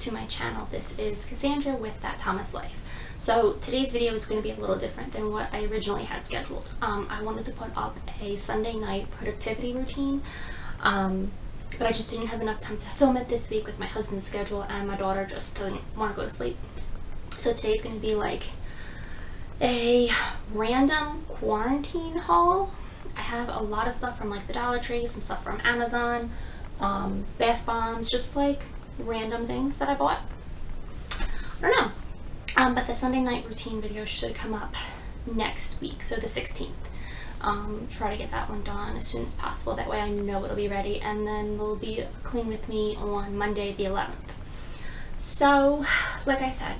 to my channel. This is Cassandra with That Thomas Life. So today's video is going to be a little different than what I originally had scheduled. I wanted to put up a Sunday night productivity routine, but I just didn't have enough time to film it this week with my husband's schedule, and my daughter just didn't want to go to sleep. So today's going to be like a random quarantine haul. I have a lot of stuff from like the Dollar Tree, some stuff from Amazon, bath bombs, just like random things that I bought. I don't know. But the Sunday night routine video should come up next week, so the 16th. Try to get that one done as soon as possible. That way I know it'll be ready, and then there'll be a clean with me on Monday the 11th. So, like I said,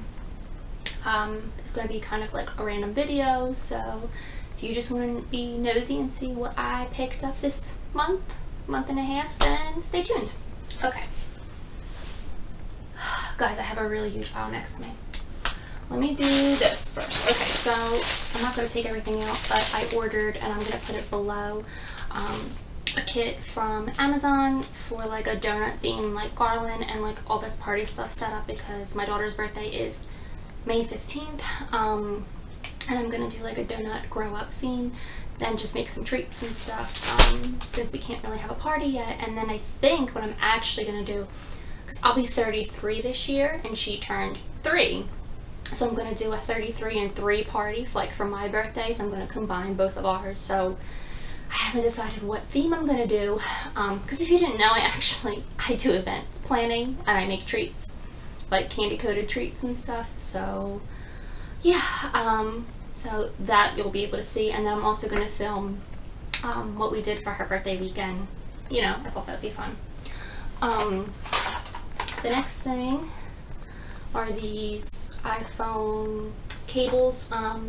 it's going to be kind of like a random video, so if you just want to be nosy and see what I picked up this month, month and a half, then stay tuned. Okay. Guys, I have a really huge pile next to me. Let me do this first. Okay, so I'm not going to take everything out, but I ordered, and I'm going to put it below, a kit from Amazon for like a donut theme, like garland and like all this party stuff set up, because my daughter's birthday is May 15th, and I'm going to do like a donut grow up theme, then just make some treats and stuff, since we can't really have a party yet. And then I think what I'm actually going to do, because I'll be 33 this year and she turned 3. So I'm going to do a 33 and 3 party, like for my birthday, so I'm going to combine both of ours. So I haven't decided what theme I'm going to do, because if you didn't know, I do event planning, and I make treats, like candy-coated treats and stuff. So yeah, so that you'll be able to see, and then I'm also going to film what we did for her birthday weekend. You know, I thought that would be fun. The next thing are these iPhone cables.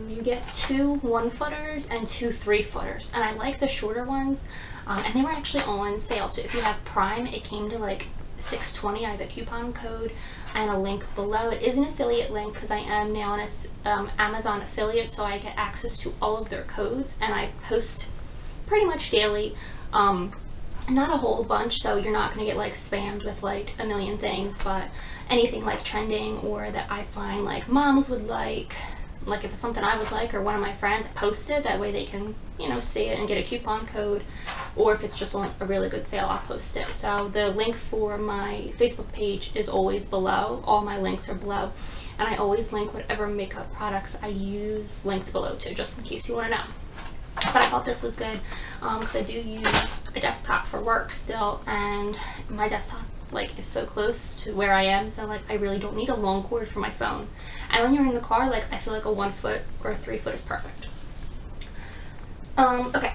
You get 2 one-footers and 2 three-footers, and I like the shorter ones, and they were actually on sale. So if you have Prime, it came to like $6.20. I have a coupon code and a link below. It is an affiliate link, because I am now an Amazon affiliate, so I get access to all of their codes, and I post pretty much daily, not a whole bunch, so you're not going to get like spammed with like a million things, but anything like trending or that I find like moms would like if it's something I would like or one of my friends posted, that way they can, you know, see it and get a coupon code, or if it's just on a really good sale, I'll post it. So the link for my Facebook page is always below. All my links are below, and I always link whatever makeup products I use linked below too, just in case you want to know. But I thought this was good, because I do use a desktop for work still, and my desktop like is so close to where I am, so like I really don't need a long cord for my phone. And when you're in the car, like I feel like a 1 foot or a 3 foot is perfect. Okay,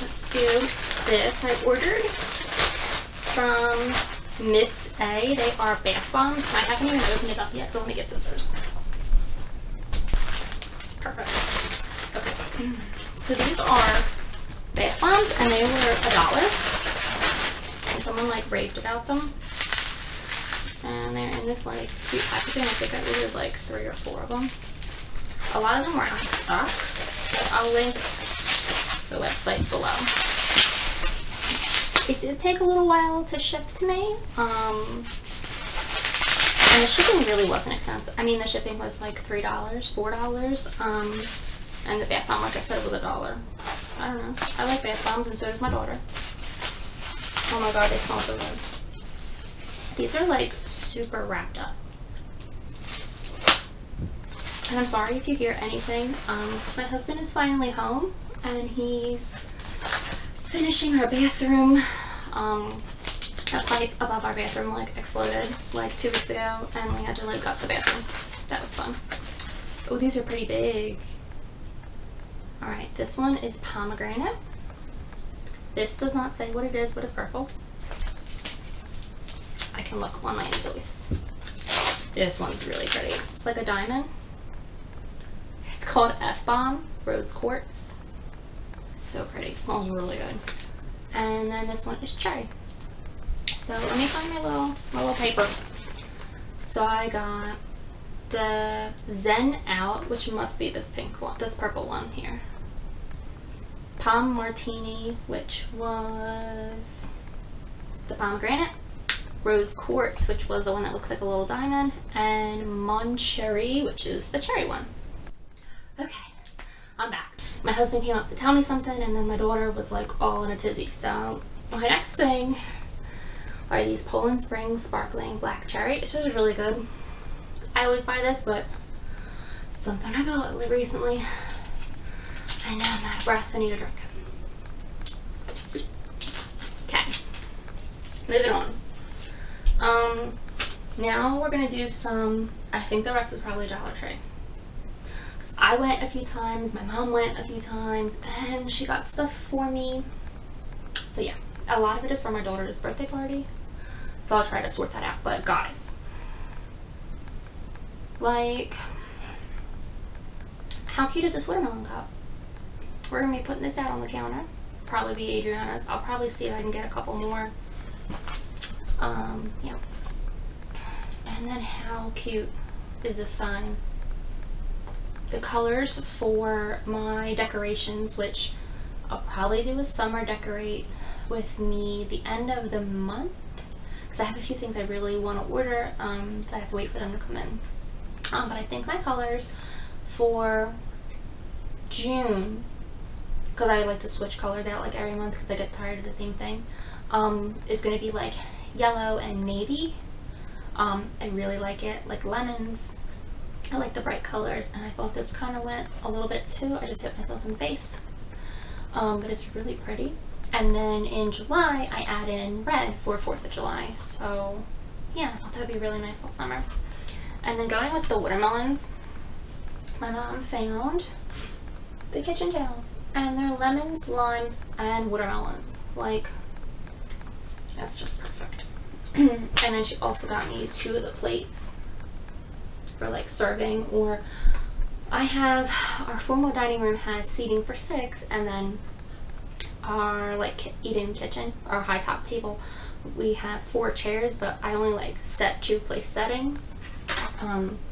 let's do this. I ordered from Miss A. They are bath bombs. I haven't even opened it up yet, so let me get scissors. Perfect. Okay, so these are bath bombs, and they were $1, and someone like raved about them, and they're in this like cute packaging. I think I ordered like 3 or 4 of them. A lot of them were out of stock, so I'll link the website below. It did take a little while to ship to me, and the shipping really wasn't expensive. I mean, the shipping was like $3, $4, and the bath bomb, like I said, was $1. I don't know. I like bath bombs, and so does my daughter. Oh my god, they smell so good. These are like super wrapped up. And I'm sorry if you hear anything. My husband is finally home, and he's finishing our bathroom. A pipe above our bathroom like exploded like 2 weeks ago, and we had to like gut the bathroom. That was fun. Oh, these are pretty big. Alright, this one is pomegranate. This does not say what it is, but it's purple. I can look on my invoice. This one's really pretty. It's like a diamond. It's called F-Bomb Rose Quartz. So pretty. It smells really good. And then this one is cherry. So let me find my little paper. So I got the Zen Out, which must be this pink one, this purple one here. Palm Martini, which was the pomegranate. rose quartz, which was the one that looks like a little diamond, and Mon Cherry, which is the cherry one. Okay, I'm back. My husband came up to tell me something, and then my daughter was like all in a tizzy. So my next thing are these Poland Springs sparkling black cherry. This is really good. I always buy this, but something I bought recently, and now I'm out of breath. I need a drink. Okay, moving on. Now we're gonna do some. I think the rest is probably Dollar Tree. I went a few times, my mom went a few times, and she got stuff for me. So yeah, a lot of it is for my daughter's birthday party, so I'll try to sort that out. But guys, like, how cute is this watermelon cup? We're gonna be putting this out on the counter, probably be Adriana's. I'll probably see if I can get a couple more. Yeah. And then how cute is this sign? The colors for my decorations, which I'll probably do a summer decorate with me the end of the month, because I have a few things I really want to order, so I have to wait for them to come in. But I think my colors for June, because I like to switch colors out like every month because I get tired of the same thing, is going to be like yellow and navy. I really like it, like lemons. I like the bright colors, and I thought this kind of went a little bit too. I just hit myself in the face, but it's really pretty. And then in July, I add in red for 4th of July. So yeah, I thought that would be really nice all summer. And then going with the watermelons, my mom found the kitchen towels, and they're lemons, limes, and watermelons. Like, that's just perfect. And then she also got me 2 of the plates for like serving, or I have our formal dining room has seating for 6, and then our like eat-in kitchen, our high top table, we have 4 chairs, but I only like set 2 place settings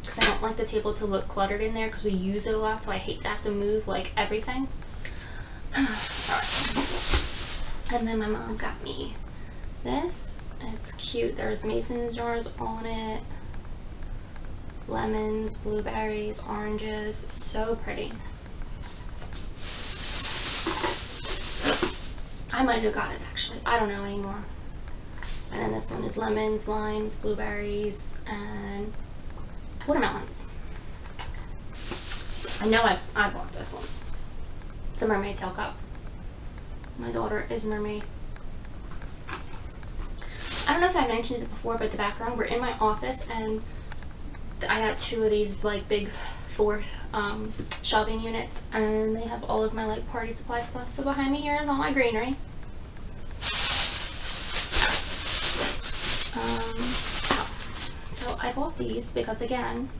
because I don't like the table to look cluttered in there because we use it a lot, so I hate to have to move like everything. Sorry. And then my mom got me this. It's cute. There's mason jars on it, lemons, blueberries, oranges. So pretty. I might have got it actually, I don't know anymore. And then this one is lemons, limes, blueberries, and watermelons. I know I bought this one. It's a mermaid tail cup. My daughter is mermaid. I don't know if I mentioned it before, but the background, we're in my office, and I got 2 of these like big 4 shelving units, and they have all of my like party supply stuff. So behind me here is all my greenery. So I bought these because, again,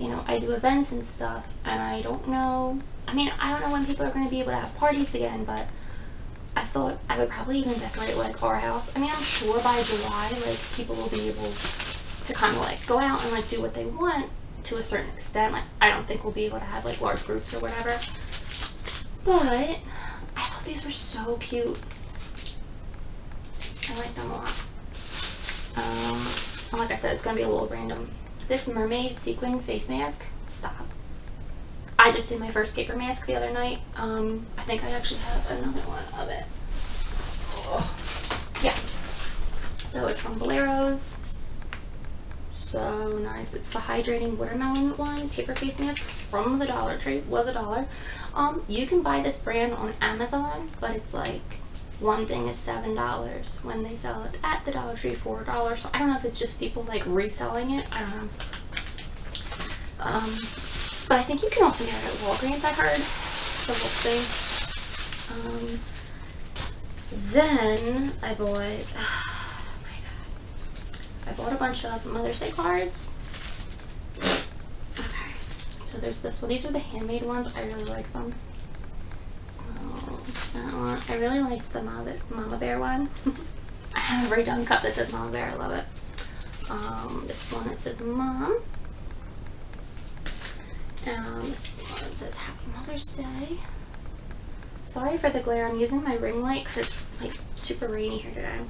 you know, I do events and stuff, and I don't know, I mean, I don't know when people are going to be able to have parties again, but I thought I would probably even decorate like our house. I mean, I'm sure by July like people will be able to kind of like go out and like do what they want to a certain extent. Like, I don't think we'll be able to have like large groups or whatever, but I thought these were so cute. I like them a lot. And like I said, it's gonna be a little random. This mermaid sequin face mask, stop. I just did my first paper mask the other night. I think I actually have another one of it. Oh. Yeah, so it's from Boleros. So nice. It's the hydrating watermelon one, paper face mask from the Dollar Tree, was $1. You can buy this brand on Amazon, but it's like one thing is $7 when they sell it at the Dollar Tree for $1. So I don't know if it's just people like reselling it, I don't know. But I think you can also get it at Walgreens, I heard, so we'll see. Then I bought a bunch of Mother's Day cards. Okay, so there's this one. These are the handmade ones. I really like them. So that one. I really liked the Mama Bear one. I have a redone cup that says Mama Bear. I love it. This one that says Mom. This one that says Happy Mother's Day. Sorry for the glare. I'm using my ring light because it's like super rainy here today.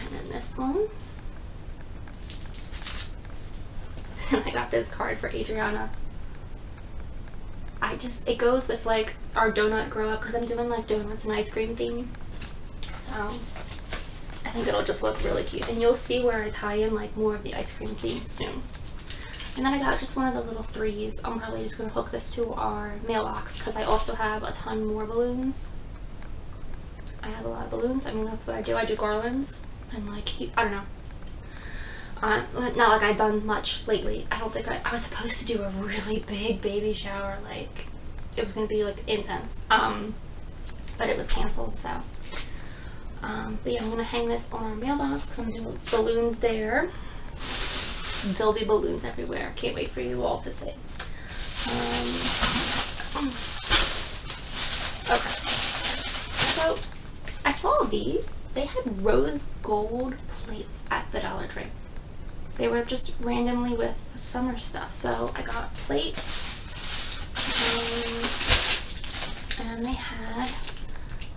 And then this one. And I got this card for Adriana. It goes with like our donut grow up, because I'm doing like donuts and ice cream theme. So I think it'll just look really cute. And you'll see where I tie in like more of the ice cream theme soon. And then I got just one of the little threes. I'm probably just going to hook this to our mailbox because I also have a ton more balloons. I have a lot of balloons. I mean, that's what I do. I do garlands and like, I don't know. Not like I've done much lately. I don't think I was supposed to do a really big baby shower. Like, it was going to be like intense. But it was canceled, so. But yeah, I'm going to hang this on our mailbox because I'm doing balloons there. There'll be balloons everywhere. Can't wait for you all to see. Okay. So, I saw these. They had rose gold plates at the Dollar Tree. They were just randomly with summer stuff. So, I got plates. And they had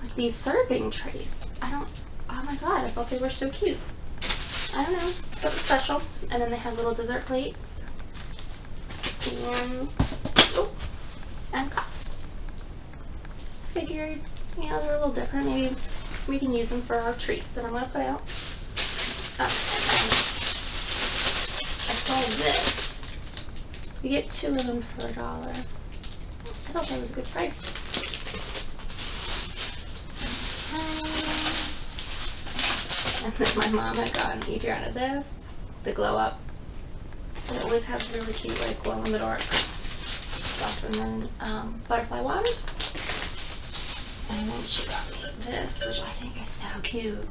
like these serving trays. Oh my god, I thought they were so cute. I don't know, something special. And then they have little dessert plates and cups. Figured, you know, they're a little different. Maybe we can use them for our treats that I'm gonna put out. And then I saw this. You get two of them for $1. I thought that was a good price. And then my mom had gotten Adriana this, the glow up. They always have really cute, like, glow in the dark stuff. And then butterfly wand. And then she got me this, which I think is so cute.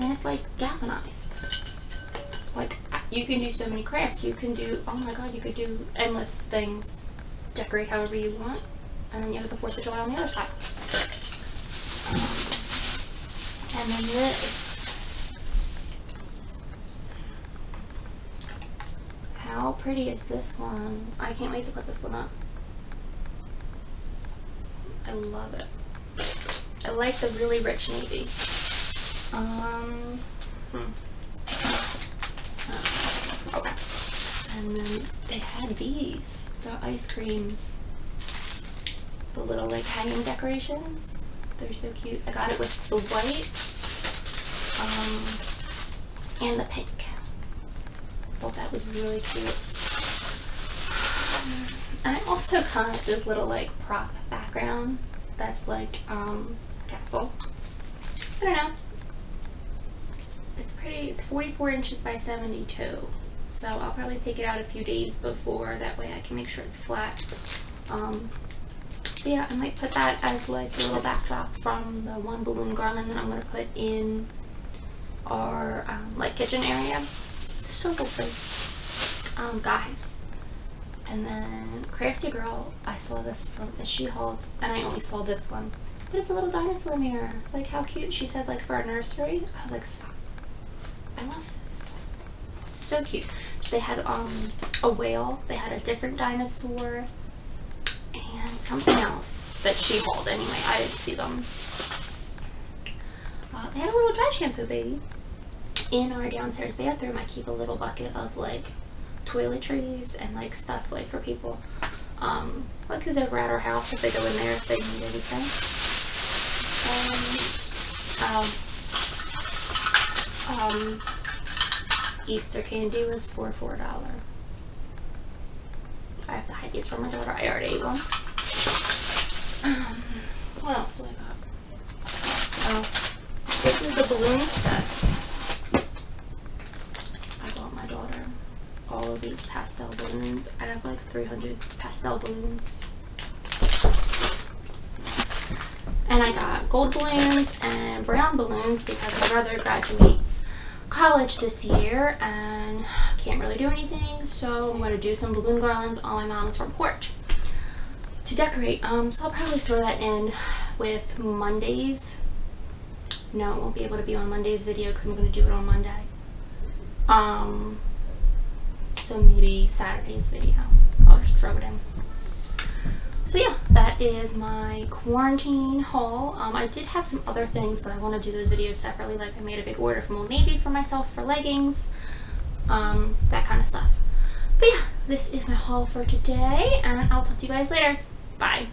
And it's like galvanized. Like, you can do so many crafts. You can do, oh my god, you could do endless things. Decorate however you want. And then you have the 4th of July on the other side. And then this. How pretty is this one? I can't wait to put this one up. I love it. I like the really rich navy. Okay. And then they had these. They're ice creams. The little like hanging decorations. They're so cute. I got it with the white and the pink. I thought that was really cute. And I also got this little like prop background that's like castle. I don't know. It's pretty. It's 44 inches by 72. So I'll probably take it out a few days before. That way I can make sure it's flat. So yeah, I might put that as like a little backdrop from the one balloon garland that I'm going to put in our like kitchen area. So hopefully, guys, and then Crafty Girl, I saw this from the She-Hulk, and I only saw this one, but it's a little dinosaur mirror. Like, how cute. She said, like, for our nursery. I was like, stop. I love this. It's so cute. They had a whale, they had a different dinosaur, and something else that She-Hulk. Anyway, I didn't see them. They had a little dry shampoo baby. In our downstairs bathroom, I keep a little bucket of like toiletries and like stuff like for people like who's ever at our house, if they go in there, if they need anything. Easter candy was for $4. I have to hide these from my daughter. I already ate one. What else do I got? Oh, this is the balloon set. All of these pastel balloons. I have like 300 pastel balloons. And I got gold balloons and brown balloons because my brother graduates college this year and can't really do anything, so I'm going to do some balloon garlands on my mom's front porch to decorate. So I'll probably throw that in with Monday's. No, it won't be able to be on Monday's video because I'm going to do it on Monday. So maybe Saturday's video. I'll just throw it in. So yeah, that is my quarantine haul. I did have some other things, but I want to do those videos separately. Like, I made a big order from Old Navy for myself for leggings, that kind of stuff. But yeah, this is my haul for today, and I'll talk to you guys later. Bye.